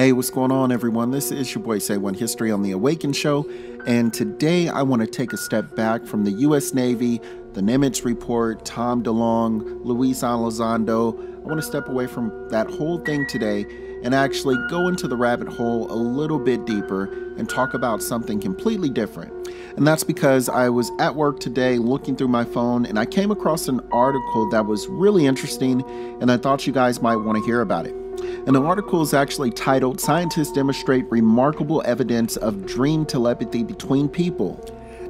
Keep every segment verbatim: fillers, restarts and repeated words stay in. Hey, what's going on, everyone? This is your boy Say One History on The Awakened Show, and today I want to take a step back from the U S Navy, the Nimitz Report, Tom DeLonge, Luis Elizondo. I want to step away from that whole thing today and actually go into the rabbit hole a little bit deeper and talk about something completely different. And that's because I was at work today looking through my phone and I came across an article that was really interesting, and I thought you guys might want to hear about it. And the article is actually titled, "Scientists Demonstrate Remarkable Evidence of Dream Telepathy Between People."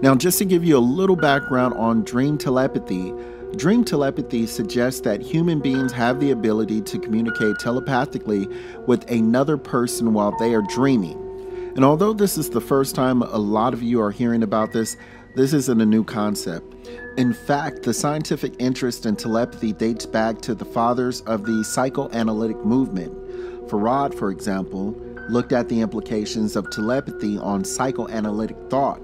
Now, just to give you a little background on dream telepathy, dream telepathy suggests that human beings have the ability to communicate telepathically with another person while they are dreaming. And although this is the first time a lot of you are hearing about this, this isn't a new concept. In fact, the scientific interest in telepathy dates back to the fathers of the psychoanalytic movement. Freud, for example, looked at the implications of telepathy on psychoanalytic thought.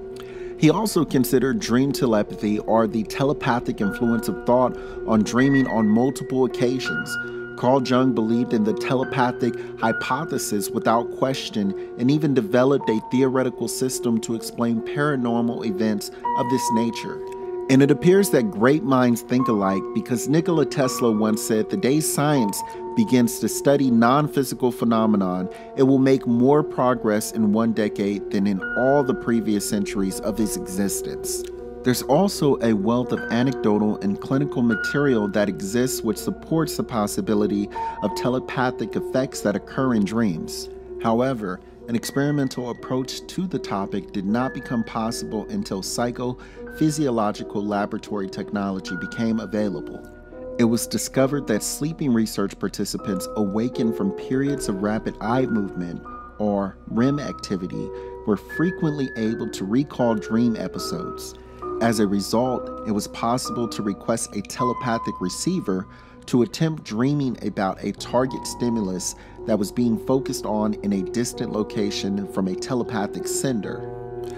He also considered dream telepathy, or the telepathic influence of thought on dreaming, on multiple occasions. Carl Jung believed in the telepathic hypothesis without question and even developed a theoretical system to explain paranormal events of this nature. And it appears that great minds think alike, because Nikola Tesla once said, "The day science begins to study non-physical phenomenon, it will make more progress in one decade than in all the previous centuries of its existence." There's also a wealth of anecdotal and clinical material that exists which supports the possibility of telepathic effects that occur in dreams. However, an experimental approach to the topic did not become possible until psychophysiological laboratory technology became available. It was discovered that sleeping research participants awaken from periods of rapid eye movement, or R E M activity, were frequently able to recall dream episodes. As a result, it was possible to request a telepathic receiver to attempt dreaming about a target stimulus that was being focused on in a distant location from a telepathic sender.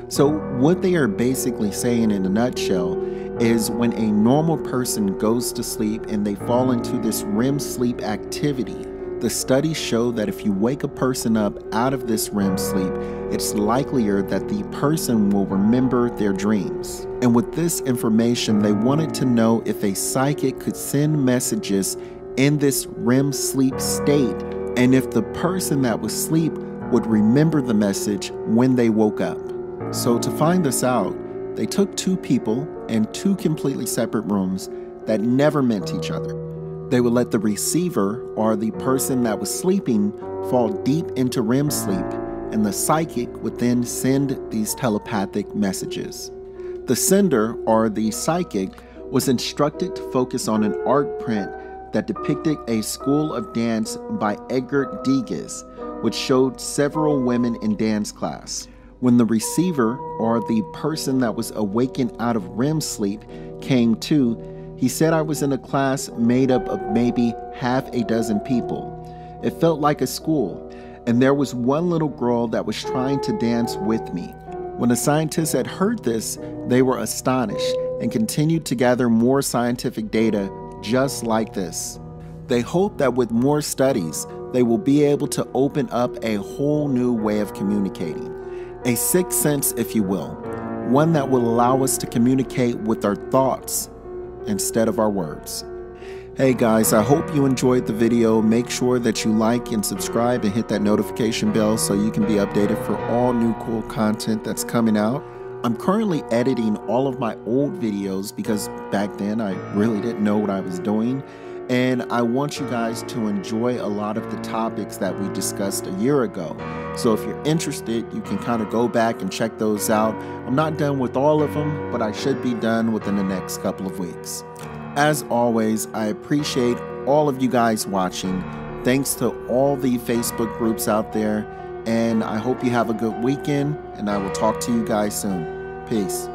So what they are basically saying in a nutshell is, when a normal person goes to sleep and they fall into this R E M sleep activity, the studies show that if you wake a person up out of this R E M sleep, it's likelier that the person will remember their dreams. And with this information, they wanted to know if a psychic could send messages in this R E M sleep state, and if the person that was asleep would remember the message when they woke up. So to find this out, they took two people in two completely separate rooms that never met each other. They would let the receiver, or the person that was sleeping, fall deep into R E M sleep, and the psychic would then send these telepathic messages. The sender, or the psychic, was instructed to focus on an art print that depicted a school of dance by Edgar Degas, which showed several women in dance class. When the receiver, or the person that was awakened out of R E M sleep, came to, he said, "I was in a class made up of maybe half a dozen people. It felt like a school, and there was one little girl that was trying to dance with me." When the scientists had heard this, they were astonished and continued to gather more scientific data just like this. They hope that with more studies, they will be able to open up a whole new way of communicating. A sixth sense, if you will, one that will allow us to communicate with our thoughts instead of our words. Hey guys, I hope you enjoyed the video. Make sure that you like and subscribe and hit that notification bell so you can be updated for all new cool content that's coming out. I'm currently editing all of my old videos because back then I really didn't know what I was doing, and I want you guys to enjoy a lot of the topics that we discussed a year ago. So if you're interested, you can kind of go back and check those out. I'm not done with all of them, but I should be done within the next couple of weeks. As always, I appreciate all of you guys watching. Thanks to all the Facebook groups out there, and I hope you have a good weekend, and I will talk to you guys soon. Peace.